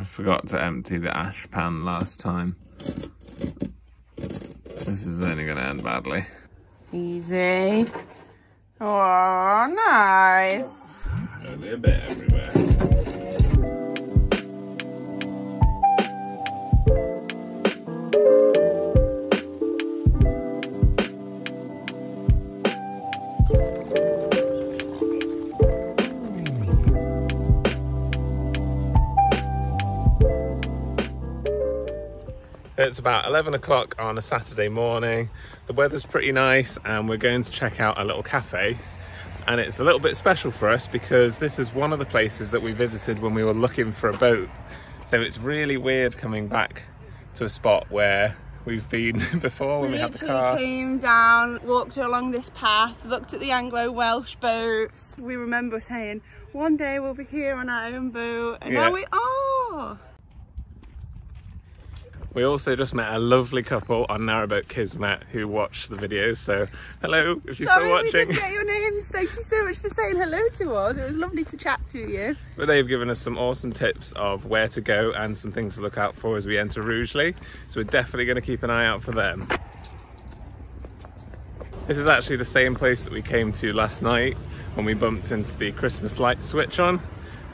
I forgot to empty the ash pan last time. This is only going to end badly. Easy. Oh, nice. Only a bit everywhere. It's about 11 o'clock on a Saturday morning. The weather's pretty nice and we're going to check out a little cafe. And it's a little bit special for us because this is one of the places that we visited when we were looking for a boat. So it's really weird coming back to a spot where we've been before when we had the car. We came down, walked along this path, looked at the Anglo-Welsh boats. We remember saying, one day we'll be here on our own boat, and now we are. We also just met a lovely couple on Narrowboat Kismet who watched the videos, so hello if you're still watching. Sorry we didn't get your names, thank you so much for saying hello to us, it was lovely to chat to you. But they've given us some awesome tips of where to go and some things to look out for as we enter Rugeley, so we're definitely going to keep an eye out for them. This is actually the same place that we came to last night when we bumped into the Christmas light switch on.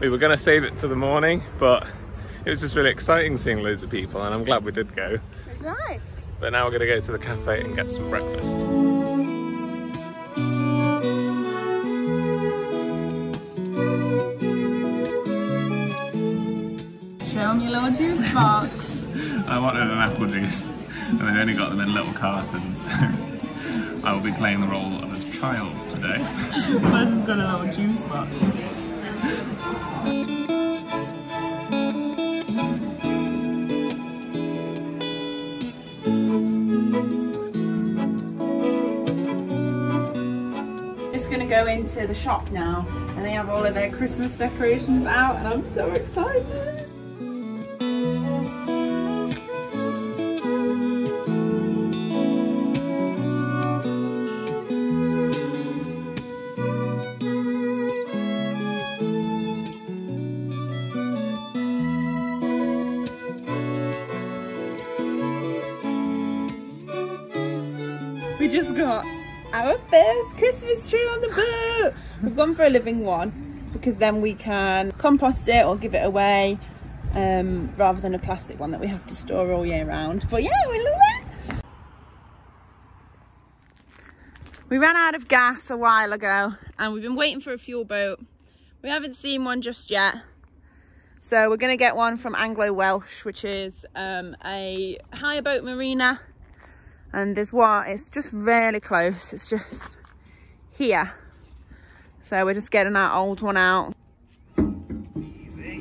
We were going to save it to the morning, but it was just really exciting seeing loads of people, and I'm glad we did go. It was nice. But now we're going to go to the cafe and get some breakfast. Show me your juice box. I wanted an apple juice, and they've only got them in little cartons. I will be playing the role of a child today. Wes has got a little juice box. Go into the shop now and they have all of their Christmas decorations out and I'm so excited! We just got our first Christmas tree on the boat. We've gone for a living one because then we can compost it or give it away rather than a plastic one that we have to store all year round. But yeah, we love it. We ran out of gas a while ago and we've been waiting for a fuel boat. We haven't seen one just yet. So we're gonna get one from Anglo-Welsh, which is a hire boat marina. And there's one, it's just really close, it's just here. So we're just getting our old one out. Easy.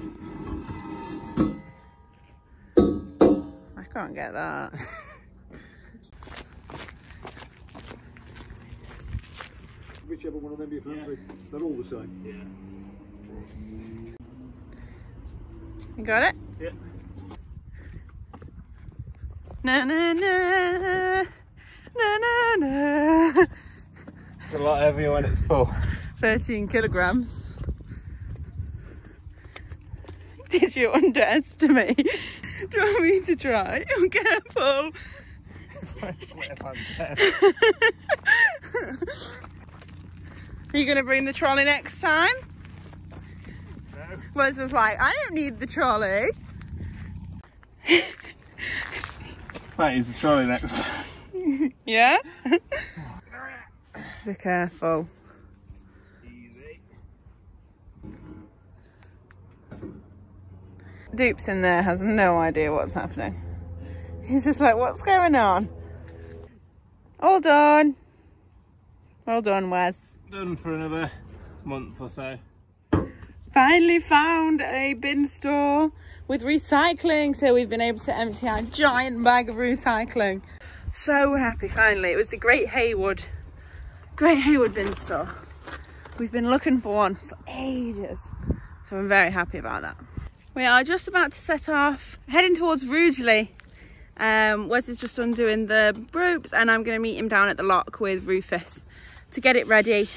I can't get that. Whichever one of them you fancy, they're all the same. Yeah. You got it? Yeah. Na na na, na na na. It's a lot heavier when it's full. 13 kilograms. Did you underestimate? Do you want me to try? I'm careful. I swear I'm dead. Are you going to bring the trolley next time? No. Wes was like, I don't need the trolley. That is the trolley next. Yeah? Be careful. Easy. Dupes in there has no idea what's happening. He's just like, what's going on? All done. Well done, Wes. Done for another month or so. Finally found a bin store with recycling, so we've been able to empty our giant bag of recycling. So happy finally. It was the Great Haywood bin store. We've been looking for one for ages, so I'm very happy about that. We are just about to set off, heading towards Rugeley. Wes is just undoing the ropes and I'm going to meet him down at the lock with Rufus to get it ready.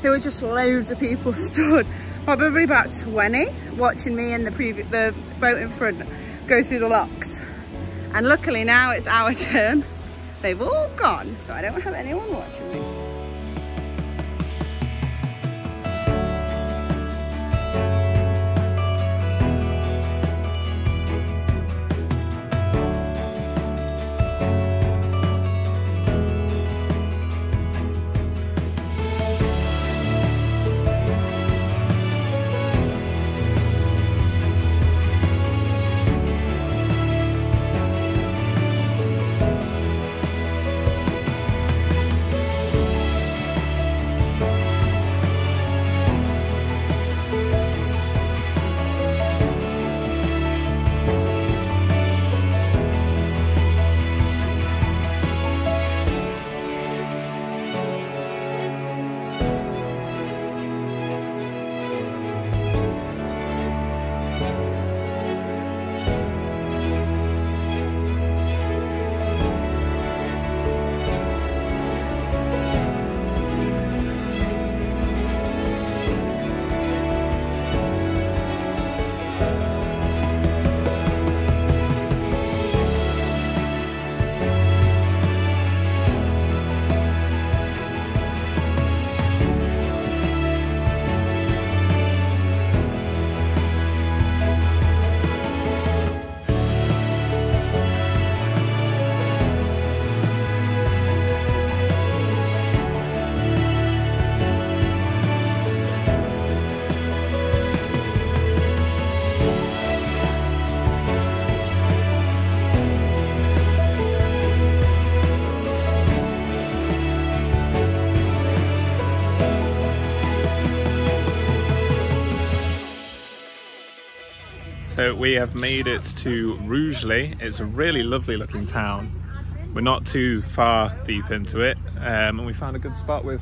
There were just loads of people stood, probably about 20, watching me and the boat in front go through the locks. And luckily now it's our turn. They've all gone, so I don't have anyone watching me. So we have made it to Rugeley. It's a really lovely looking town. We're not too far deep into it, and we found a good spot with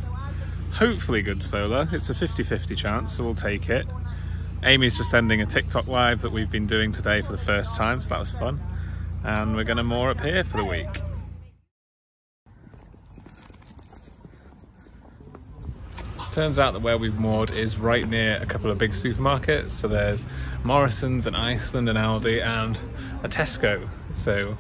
hopefully good solar. It's a 50-50 chance, so we'll take it. Amy's just ending a TikTok live that we've been doing today for the first time, so that was fun. And we're gonna moor up here for the week. Turns out that where we've moored is right near a couple of big supermarkets. So there's Morrison's in Iceland and Aldi and a Tesco. So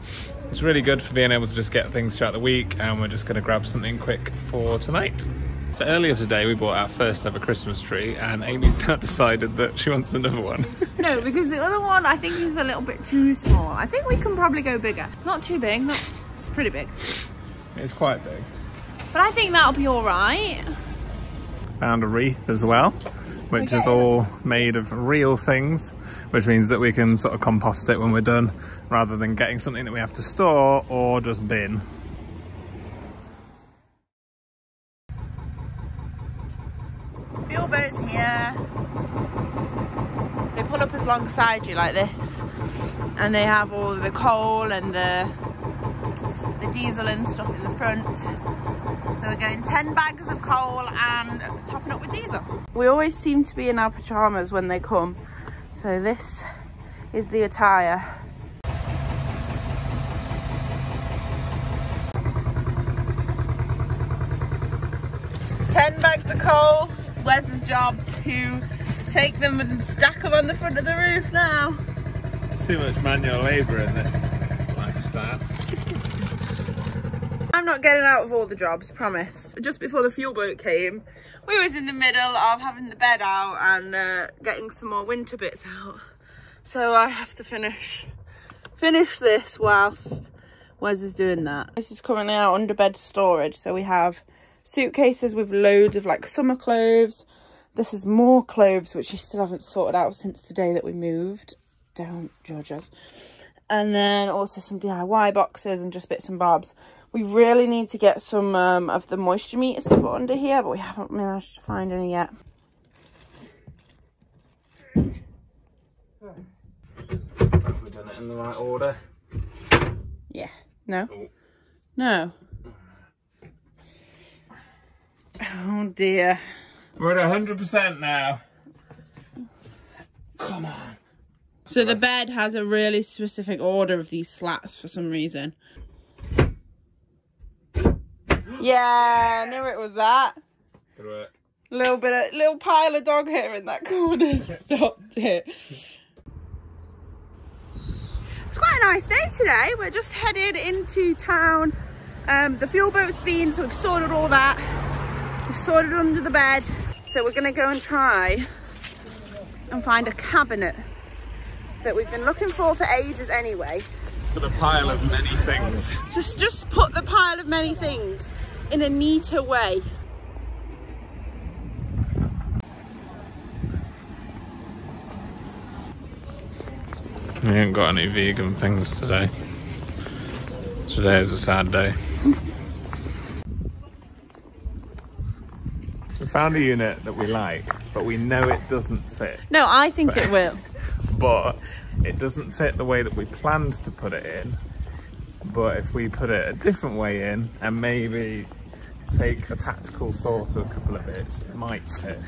it's really good for being able to just get things throughout the week, and we're just gonna grab something quick for tonight. So earlier today we bought our first ever Christmas tree, and Amy's now decided that she wants another one. No, because the other one I think is a little bit too small. I think we can probably go bigger. It's not too big, it's pretty big. It's quite big. But I think that'll be all right. Found a wreath as well, which is all made of real things, which means that we can sort of compost it when we're done, rather than getting something that we have to store or just bin. Fuel boat's here. They pull up as alongside you like this, and they have all the coal and the diesel and stuff in the front. So we're going 10 bags of coal and topping up with diesel. We always seem to be in our pyjamas when they come. So this is the attire. Mm-hmm. 10 bags of coal. It's Wes's job to take them and stack them on the front of the roof now. There's too much manual labour in this lifestyle. I'm not getting out of all the jobs, promise. Just before the fuel boat came, we was in the middle of having the bed out and getting some more winter bits out. So I have to finish this whilst Wes is doing that. This is currently our underbed storage. So we have suitcases with loads of like summer clothes. This is more clothes, which I still haven't sorted out since the day that we moved. Don't judge us. And then also some DIY boxes and just bits and bobs. We really need to get some of the moisture meters to put under here, but we haven't managed to find any yet. Have we done it in the right order? Yeah. No? Oh. No. Oh dear. We're at 100% now. Come on. So the bed has a really specific order of these slats for some reason. Yeah, I knew it was that. Good work. Little pile of dog hair in that corner stopped it. It's quite a nice day today. We're just headed into town. The fuel boat's been, so we've sorted all that. We've sorted under the bed. So we're gonna go and try and find a cabinet that we've been looking for ages anyway. For the pile of many things. To just put the pile of many things in a neater way. We ain't got any vegan things today. Today is a sad day. We found a unit that we like, but we know it doesn't fit. No, I think it will. But it doesn't fit the way that we planned to put it in. But if we put it a different way in and maybe take a tactical saw to a couple of bits, it might fit.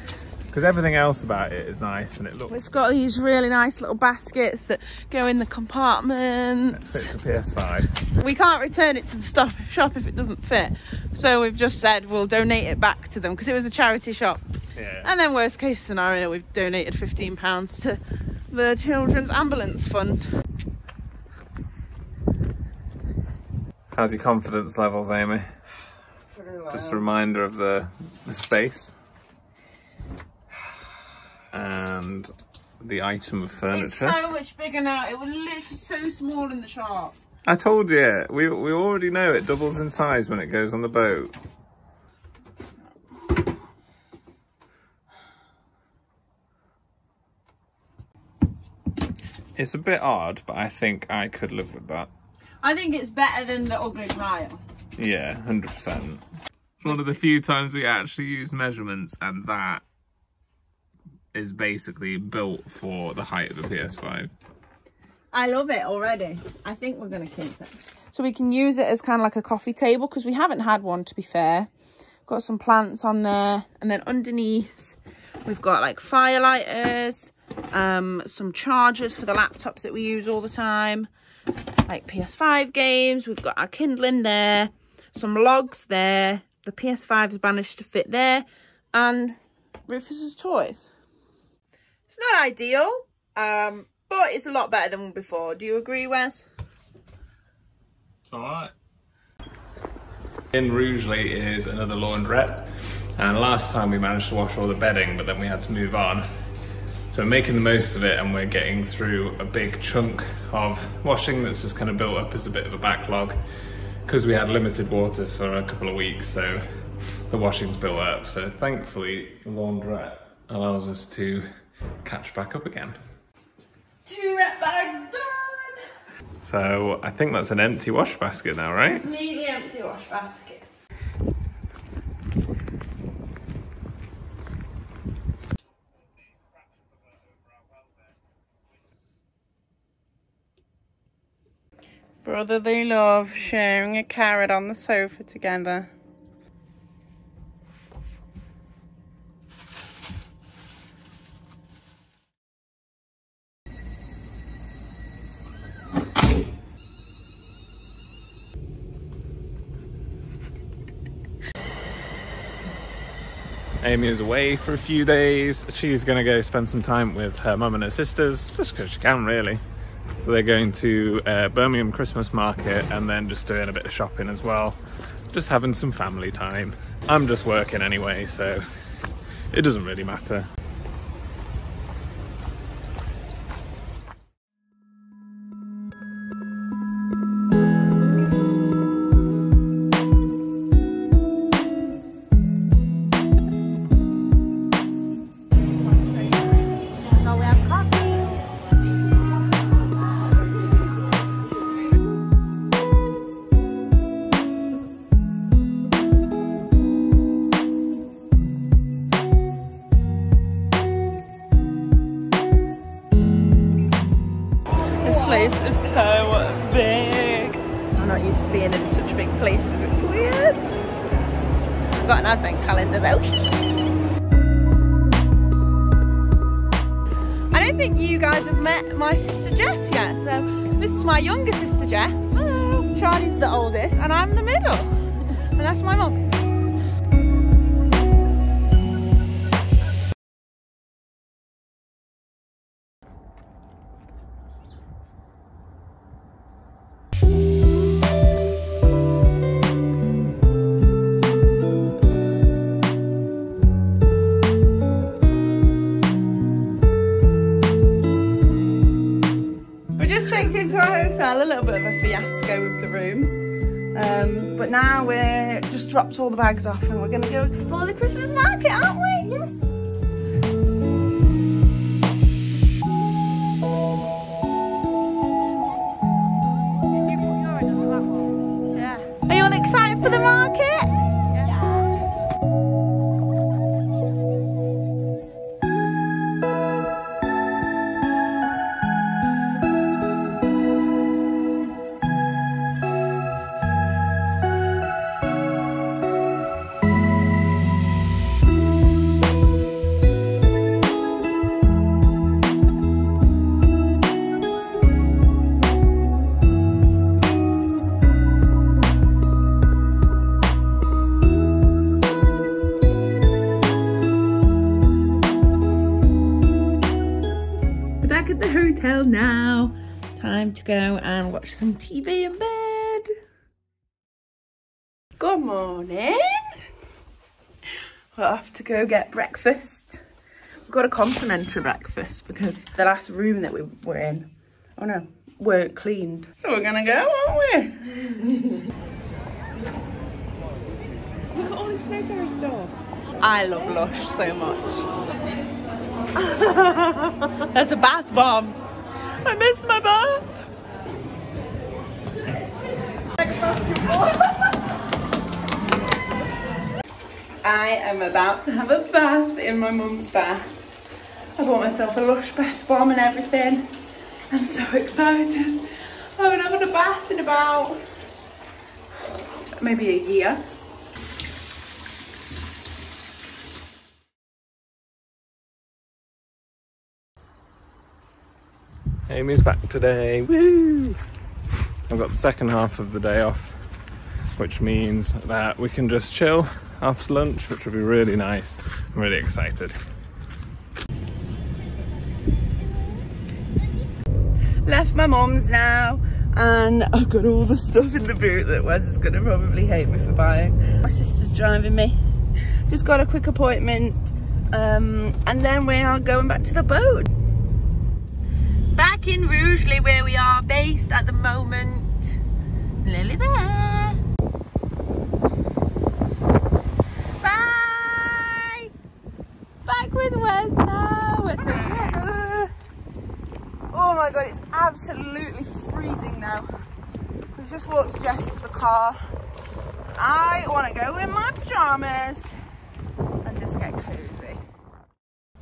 Because everything else about it is nice and it looks... It's got these really nice little baskets that go in the compartments. It fits the PS5. We can't return it to the shop if it doesn't fit. So we've just said we'll donate it back to them because it was a charity shop. Yeah. And then worst case scenario, we've donated £15 to the Children's Ambulance Fund. How's your confidence levels, Amy? Pretty low. Just a reminder of the space. And the item of furniture. It's so much bigger now. It was literally so small in the shop. I told you. We already know it doubles in size when it goes on the boat. It's a bit odd, but I think I could live with that. I think it's better than the ugly pile. Yeah, 100%. It's one of the few times we actually use measurements, and that is basically built for the height of the PS5. I love it already. I think we're going to keep it. So we can use it as kind of like a coffee table because we haven't had one, to be fair. Got some plants on there, and then underneath we've got like fire lighters, some chargers for the laptops that we use all the time, like PS5 games. We've got our Kindle in there, some logs there, the PS5's managed to fit there, and Rufus's toys. It's not ideal, but it's a lot better than before. Do you agree, Wes? It's alright. In Rugeley is another laundrette, and last time we managed to wash all the bedding, but then we had to move on. So we're making the most of it, and we're getting through a big chunk of washing that's just kind of built up as a bit of a backlog, because we had limited water for a couple of weeks, so the washing's built up. So thankfully, the laundrette allows us to catch back up again. 2 rat bags done! So I think that's an empty wash basket now, right? Nearly empty wash basket. Brotherly love, sharing a carrot on the sofa together. Amy is away for a few days. She's going to go spend some time with her mum and her sisters, just because she can, really. So they're going to Birmingham Christmas Market and then just doing a bit of shopping as well. Just having some family time. I'm just working anyway, so it doesn't really matter. This place is so big. I'm not used to being in such big places, it's weird. I've got an advent calendar though. I don't think you guys have met my sister Jess yet, so this is my younger sister Jess. Hello. Charlie's the oldest and I'm the middle. And that's my mum. little bit of a fiasco with the rooms, but now we're just dropped all the bags off and we're going to go explore the Christmas market, aren't we? Yes. Now, time to go and watch some TV in bed. Good morning. We're off to go get breakfast. We've got a complimentary breakfast because the last room that we were in, oh no, weren't cleaned. So we're gonna go, aren't we? Look at all the snow fairy stuff. I love Lush so much. That's a bath bomb. I miss my bath. I am about to have a bath in my mum's bath. I bought myself a Lush bath bomb and everything. I'm so excited. I haven't had a bath in about maybe a year. Amy's back today, woo! I've got the second half of the day off, which means that we can just chill after lunch, which will be really nice. I'm really excited. Left my mum's now, and I've got all the stuff in the boot that Wes is gonna probably hate me for buying. My sister's driving me. Just got a quick appointment, and then we are going back to the boat. Back in Rugeley, where we are based at the moment. Nearly there. Bye! Back with Wes now. We're together. Oh my god, it's absolutely freezing now. We've just walked to Jess for the car. I want to go in my pyjamas and just get cozy.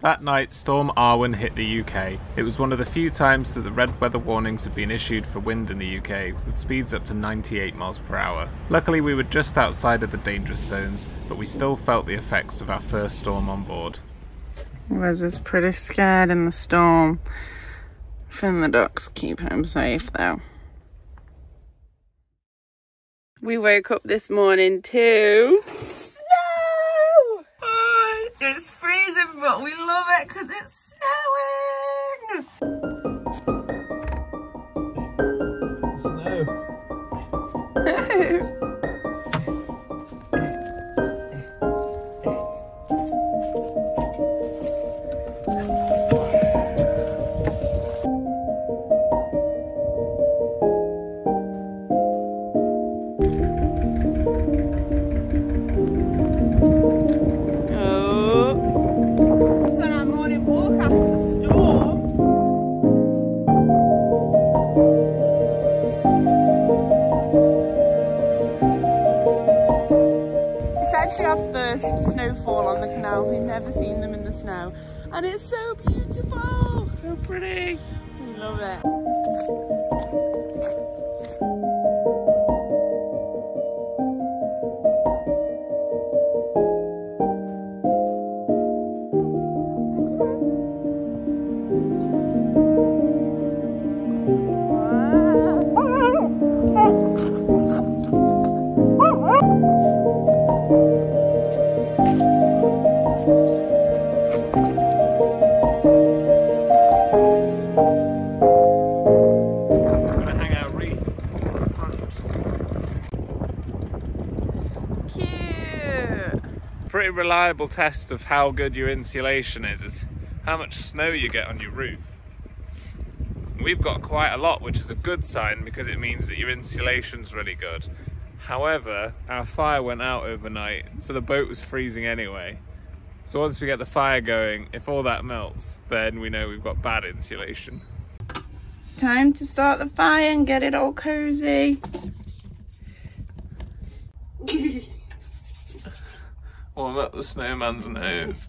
That night, Storm Arwen hit the UK. It was one of the few times that the red weather warnings had been issued for wind in the UK, with speeds up to 98 miles per hour. Luckily, we were just outside of the dangerous zones, but we still felt the effects of our first storm on board. Wes is pretty scared in the storm. Finn the ducks keep him safe, though. We woke up this morning to snow! Oh, it's freezing, but we love it because it's snowing! Snow! Snowfall on the canals. We've never seen them in the snow, and it's so beautiful, so pretty. We love it. Reliable test of how good your insulation is how much snow you get on your roof. we've got quite a lot, which is a good sign because it means that your insulation's really good. However, our fire went out overnight, so the boat was freezing anyway. So once we get the fire going, if all that melts, then we know we've got bad insulation. Time to start the fire and get it all cozy. Warm up the snowman's nose.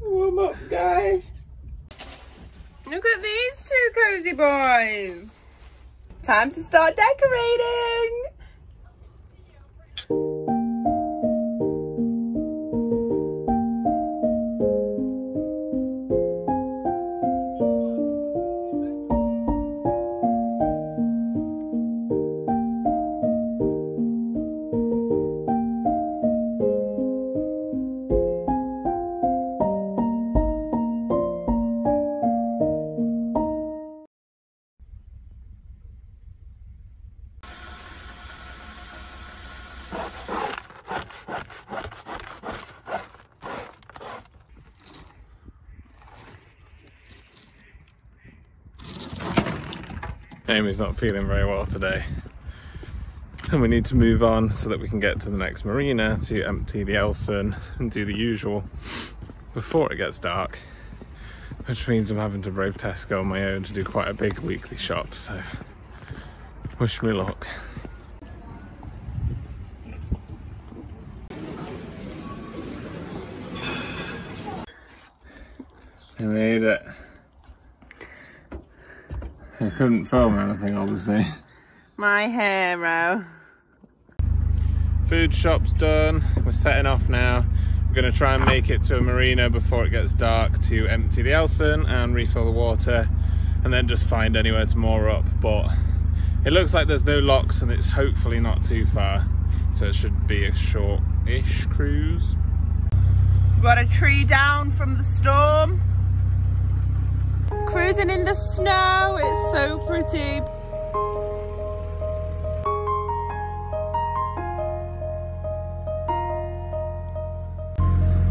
Warm up, guy. Look at these two cozy boys. Time to start decorating. Amy's not feeling very well today, and we need to move on so that we can get to the next marina to empty the Elsan and do the usual before it gets dark, which means I'm having to brave Tesco on my own to do quite a big weekly shop, so wish me luck. I made it. I couldn't film anything, obviously. My hero. Food shop's done. We're setting off now. We're going to try and make it to a marina before it gets dark to empty the Elsan and refill the water, and then just find anywhere to moor up. But it looks like there's no locks and it's hopefully not too far, so it should be a short-ish cruise. Got a tree down from the storm. Cruising in the snow, it's so pretty.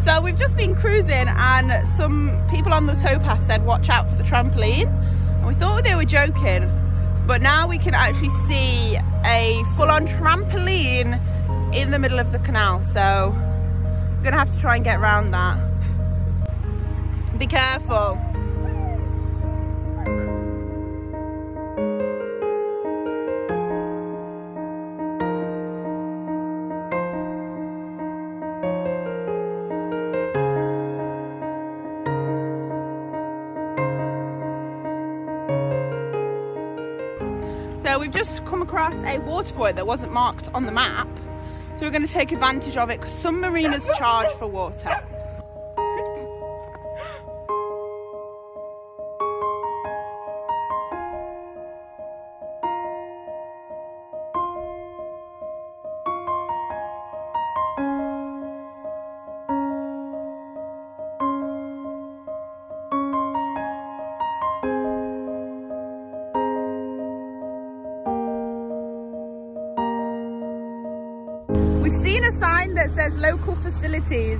So we've just been cruising and some people on the towpath said watch out for the trampoline, and we thought they were joking, but now we can actually see a full-on trampoline in the middle of the canal, so we're gonna have to try and get around that. Be careful. So we've just come across a water point that wasn't marked on the map, so we're going to take advantage of it because some marinas charge for water. That says local facilities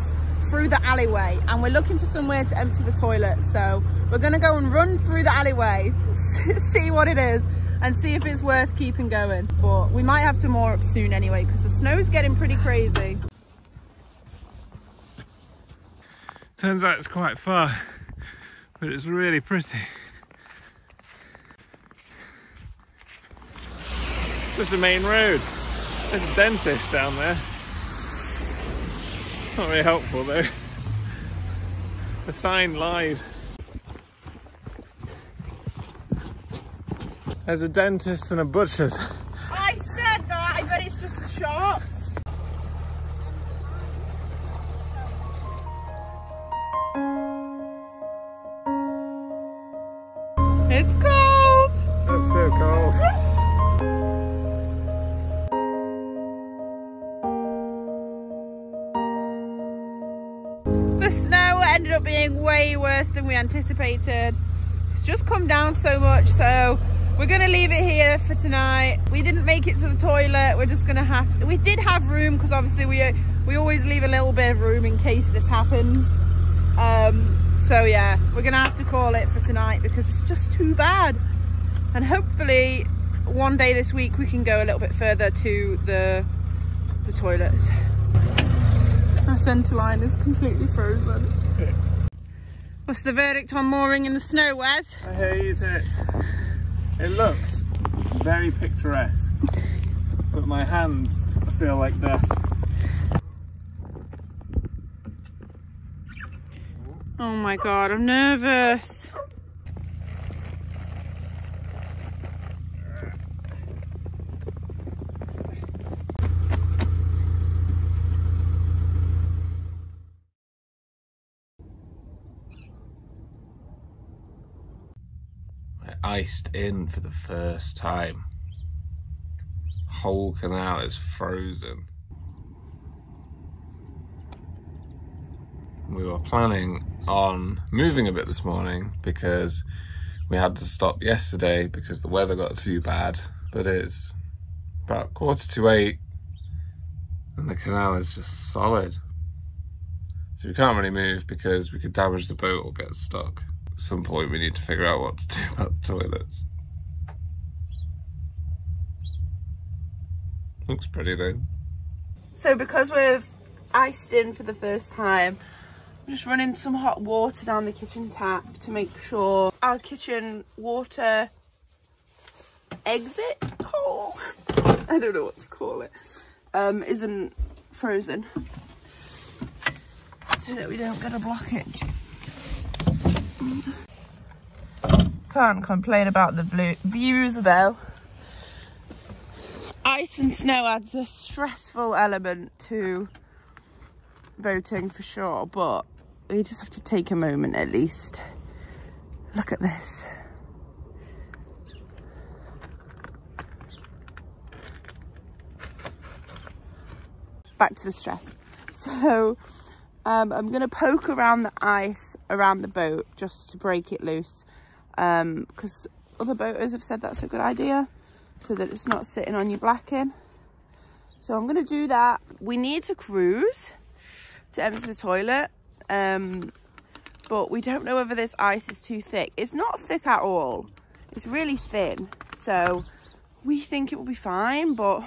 through the alleyway, and we're looking for somewhere to empty the toilet, so we're gonna go and run through the alleyway, see what it is and see if it's worth keeping going. But we might have to moor up soon anyway because the snow's getting pretty crazy. Turns out it's quite far, but it's really pretty. This is the main road. There's a dentist down there. Not really helpful though. The sign lied. There's a dentist and a butcher's. I said that, I bet it's just the shops. It's cold. It's so cold. Ended up being way worse than we anticipated. It's just come down so much, so we're gonna leave it here for tonight. We didn't make it to the toilet. We're just gonna have to, we did have room because obviously we always leave a little bit of room in case this happens, so yeah, we're gonna have to call it for tonight because it's just too bad. and hopefully one day this week we can go a little bit further to the toilets. Our centre line is completely frozen. What's the verdict on mooring in the snow, Wes? I hate it. It looks very picturesque, but my hands feel like death. Oh my god, I'm nervous. Iced in for the first time. Whole canal is frozen. We were planning on moving a bit this morning because we had to stop yesterday because the weather got too bad, but it's about 7:45 and the canal is just solid. So we can't really move because we could damage the boat or get stuck. At some point we need to figure out what to do about the toilets. Looks pretty though. So because we're iced in for the first time, I'm just running some hot water down the kitchen tap to make sure our kitchen water exit hole, I don't know what to call it, isn't frozen, so that we don't get a blockage. Can't complain about the views though. Ice and snow adds a stressful element to boating for sure, but we just have to take a moment at least. Look at this. Back to the stress. So I'm gonna poke around the ice around the boat just to break it loose, because other boaters have said that's a good idea so that it's not sitting on your blacking. So I'm gonna do that. We need to cruise to enter the toilet, but we don't know whether this ice is too thick. It's not thick at all, it's really thin, so we think it will be fine, but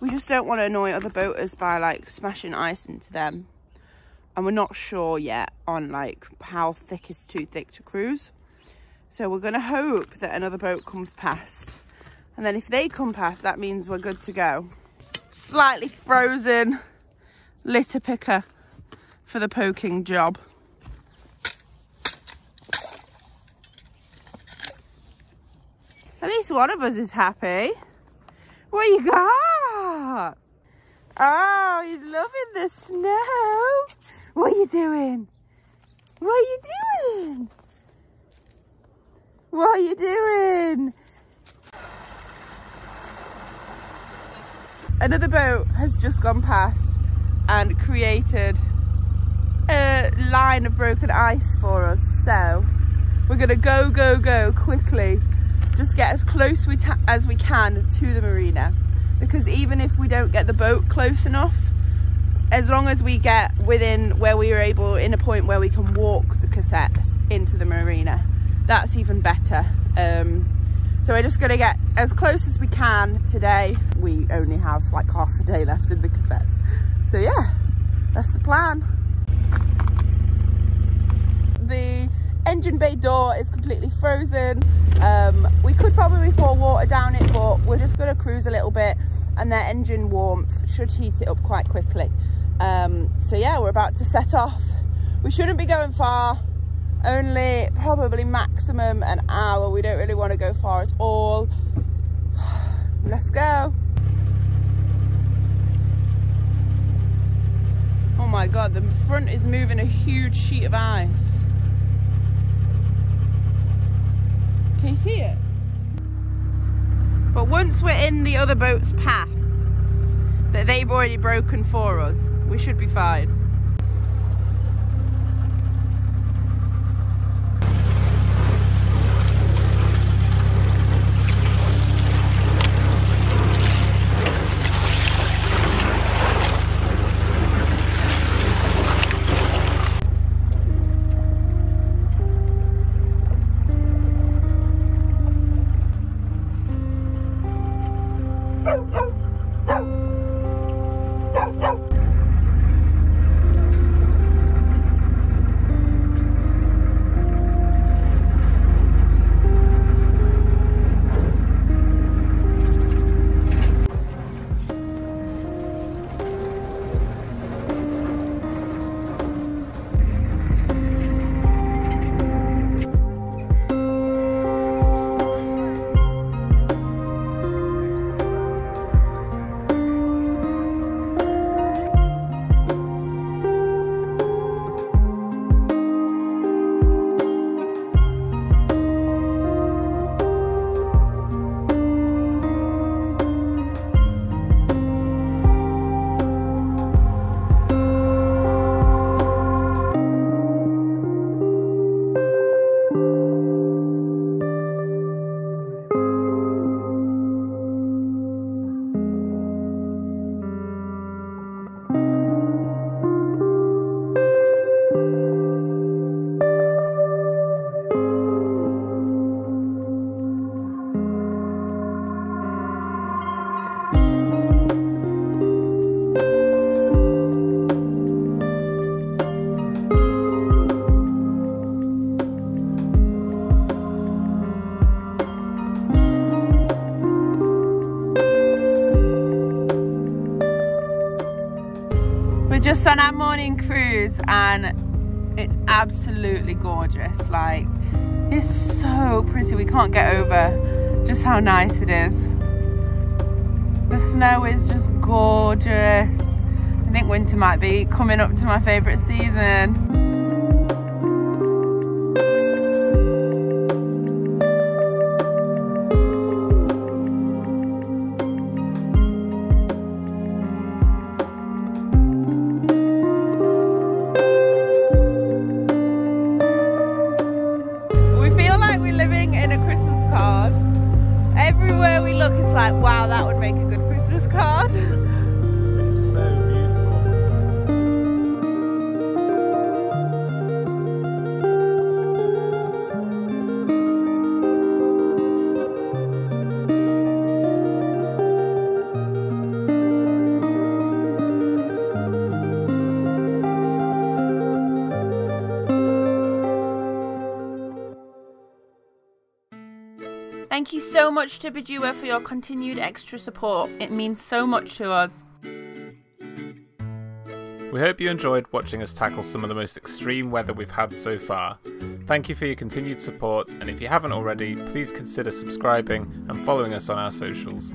we just don't want to annoy other boaters by like smashing ice into them. And we're not sure yet on like how thick is too thick to cruise. So we're gonna hope that another boat comes past. And then if they come past, that means we're good to go. Slightly frozen litter picker for the poking job. At least one of us is happy. What you got? Oh, he's loving the snow. What are you doing? What are you doing? What are you doing? Another boat has just gone past and created a line of broken ice for us. So we're gonna go quickly. Just get as close as we can to the marina. Because even if we don't get the boat close enough, as long as we get within where we are able, in a point where we can walk the cassettes into the marina, that's even better. So we're just gonna get as close as we can today. We only have like half a day left in the cassettes. So yeah, that's the plan. The engine bay door is completely frozen. We could probably pour water down it, but we're just going to cruise a little bit, and their engine warmth should heat it up quite quickly. So yeah, we're about to set off. We shouldn't be going far, only probably maximum an hour. We don't really want to go far at all. Let's go. Oh my god, the front is moving a huge sheet of ice. Can you see it? But once we're in the other boat's path that they've already broken for us, we should be fine. Just on our morning cruise and it's absolutely gorgeous. Like, it's so pretty. We can't get over just how nice it is. The snow is just gorgeous. I think winter might be coming up to my favourite season. Thank you so much to Bajua for your continued extra support. It means so much to us. We hope you enjoyed watching us tackle some of the most extreme weather we've had so far. Thank you for your continued support, and if you haven't already, please consider subscribing and following us on our socials.